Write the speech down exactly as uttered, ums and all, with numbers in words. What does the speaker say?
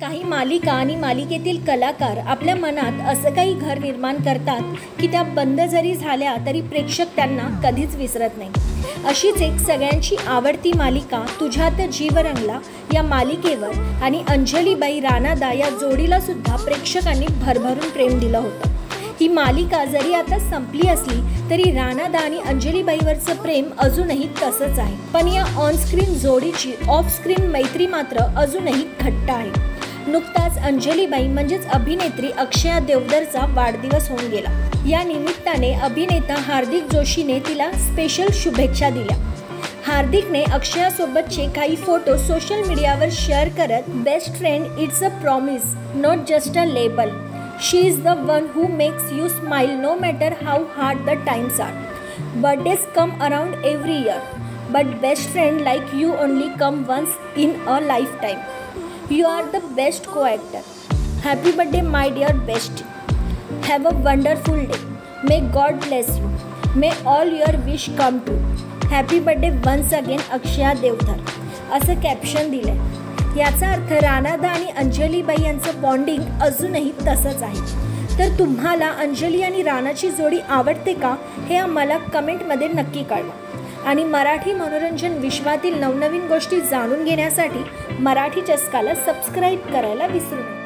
काही मालिका आणि मालिकेतील कलाकार आपल्या मनात असं काही घर निर्माण करतात की त्या बंद जरी झाल्या तरी प्रेक्षक त्यांना कधीच विसरत नाही। अशीच एक सगळ्यांची आवडती मालिका तुजात जीव रंगला या मालिकेवर आणि अंजलीबाई राणादा या जोडीला सुद्धा प्रेक्षकांनी भरभरून प्रेम दिलं होतं। ही मालिका जरी आता संपली असली तरी राणादा आणि अंजलीबाईवरचं प्रेम अजूनही तसंच आहे, पण या ऑनस्क्रीन जोडीची ऑफस्क्रीन मैत्री मात्र अजूनही घट्ट आहे। नुकताच अंजलीबाई म्हणजेच अभिनेत्री अक्षया देवधरचा वाढदिवस होऊन गेला। या निमित्ताने अभिनेता हार्दिक जोशीने तिला स्पेशल शुभेच्छा दिल्या। हार्दिकने अक्षयासोबतचे काही फोटो सोशल मीडियावर शेअर करत best friend it's a promise not just a label, She is the one who makes you smile no matter how hard the times are. Birthdays come around every year, but best friend like you only come once in a lifetime. You are the best co-actor. Happy birthday, my dear bestie. Have a wonderful day. May God bless you. May all your wish come true. Happy birthday once again, Akshaya Deodhar. असं caption दिले। याचा अर्थ राणादा आणि अंजलीबाई यांचं bonding अजूनही तसंच आहे। तर तुम्हाला अंजली आणि राणाची जोडी आवडते का हे आम्हाला कमेंटमध्ये नक्की कळवा आणि मराठी मनोरंजन विश्वातील नवनवीन गोष्टी जाणून घेण्यासाठी मराठी चस्काला सबस्क्राईब करायला विसरू नका।